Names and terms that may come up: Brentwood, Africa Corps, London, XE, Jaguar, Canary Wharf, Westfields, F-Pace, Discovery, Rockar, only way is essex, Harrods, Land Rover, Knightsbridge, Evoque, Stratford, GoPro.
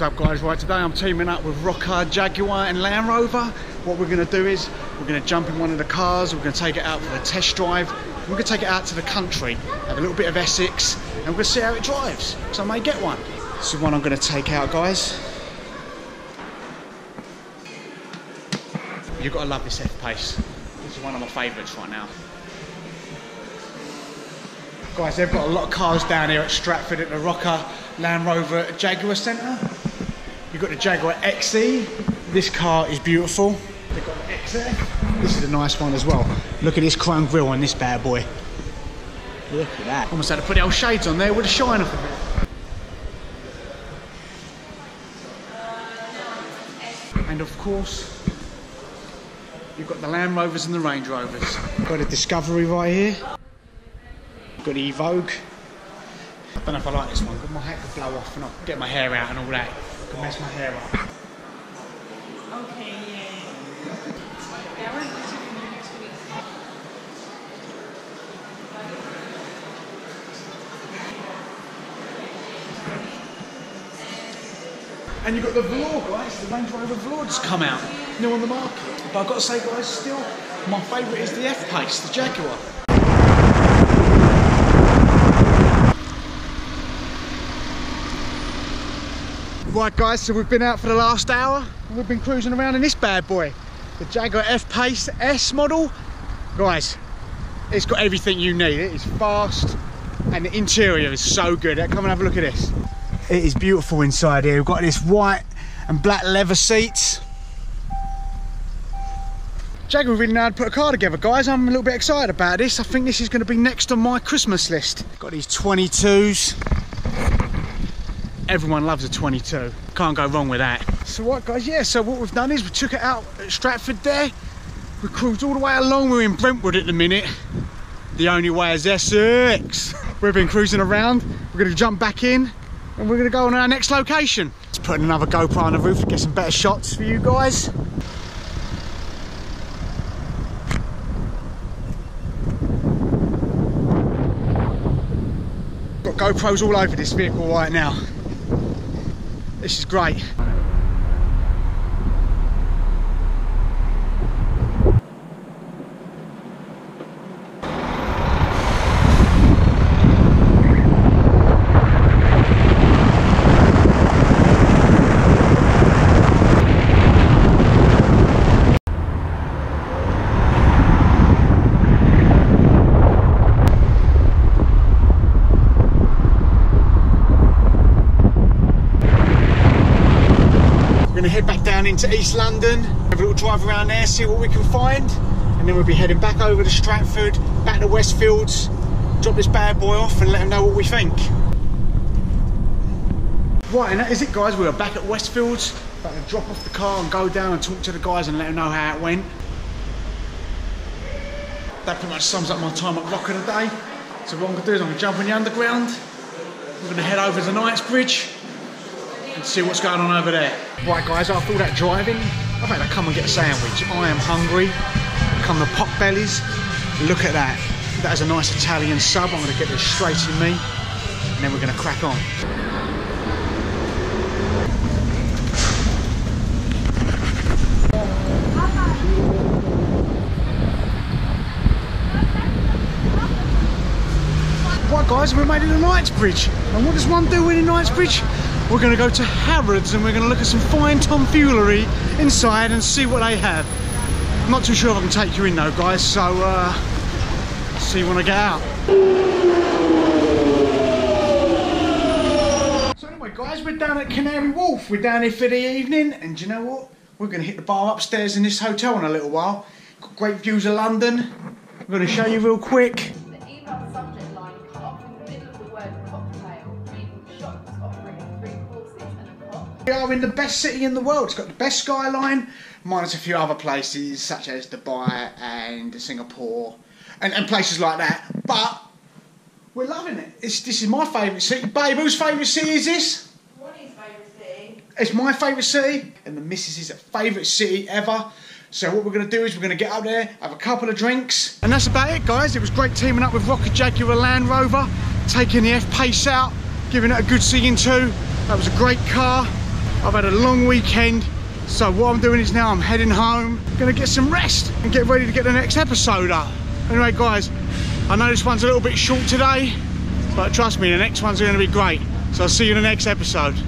What's up, guys? Right, today I'm teaming up with Rockar, Jaguar and Land Rover. What we're going to do is we're going to jump in one of the cars, we're going to take it out for a test drive, we're going to take it out to the country, have a little bit of Essex, and we're going to see how it drives, because I may get one. This is one I'm going to take out, guys. You've got to love this F-Pace. This is one of my favourites right now. Guys, they've got a lot of cars down here at Stratford at the Rockar Land Rover Jaguar Centre. You've got the Jaguar XE. This car is beautiful. They've got the XE. This is a nice one as well. Look at this chrome grille on this bad boy. Look at that. Almost had to put the old shades on there with a shine off of it. And of course, you've got the Land Rovers and the Range Rovers. Got a Discovery right here. Got the Evoque. I don't know if I like this one, but my hat could blow off and I'll get my hair out and all that. I could mess my hair up. Okay, yeah. And you've got the Velour, guys. The Range Rover Velour just come out, new on the market. But I've got to say, guys, still, my favourite is the F-Pace, the Jaguar. Right, guys, so we've been out for the last hour and we've been cruising around in this bad boy, the Jaguar F-Pace S model. Guys, it's got everything you need. It is fast and the interior is so good. Come and have a look at this. It is beautiful inside here. We've got this white and black leather seats. Jaguar really know how to put a car together, guys. I'm a little bit excited about this. I think this is going to be next on my Christmas list. Got these 22s. Everyone loves a 22. Can't go wrong with that. So what, guys, yeah, so what we've done is we took it out at Stratford there. We cruised all the way along. We're in Brentwood at the minute. The only way is Essex. We've been cruising around. We're gonna jump back in and we're gonna go on our next location. Let's put another GoPro on the roof to get some better shots for you guys. Got GoPros all over this vehicle right now. This is great. Into East London, have a little drive around there, see what we can find, and then we'll be heading back over to Stratford, back to Westfields, drop this bad boy off and let them know what we think. Right, and that is it, guys. We are back at Westfields, about to drop off the car and go down and talk to the guys and let them know how it went. That pretty much sums up my time at Rockar today. So what I'm going to do is I'm going to jump on the underground, we're going to head over to Knightsbridge, and see what's going on over there. Right, guys, after all that driving, I've had to come and get a sandwich. I am hungry. Come the pot bellies. Look at that. That is a nice Italian sub. I'm going to get this straight in me, and then we're going to crack on. Right, guys, we made it to Knightsbridge. And what does one do in Knightsbridge? We're going to go to Harrods and we're going to look at some fine tomfoolery inside and see what they have. I'm not too sure if I can take you in though, guys, so see you when I get out. So anyway, guys, we're down at Canary Wharf. We're down here for the evening, and do you know what? We're going to hit the bar upstairs in this hotel in a little while. Got great views of London. I'm going to show you real quick. We are in the best city in the world. It's got the best skyline, minus a few other places such as Dubai and Singapore and places like that. But we're loving it. This is my favourite city. Babe, whose favourite city is this? Ronnie's favourite city. It's my favourite city, and the missus' favourite city ever. So what we're going to do is we're going to get up there, have a couple of drinks, and that's about it, guys. It was great teaming up with Rockar, Jaguar, Land Rover, taking the F-Pace out, giving it a good see-in too. That was a great car. I've had a long weekend, so what I'm doing is now I'm heading home, gonna get some rest and get ready to get the next episode up. Anyway guys, I know this one's a little bit short today, but trust me, the next one's gonna be great. So I'll see you in the next episode.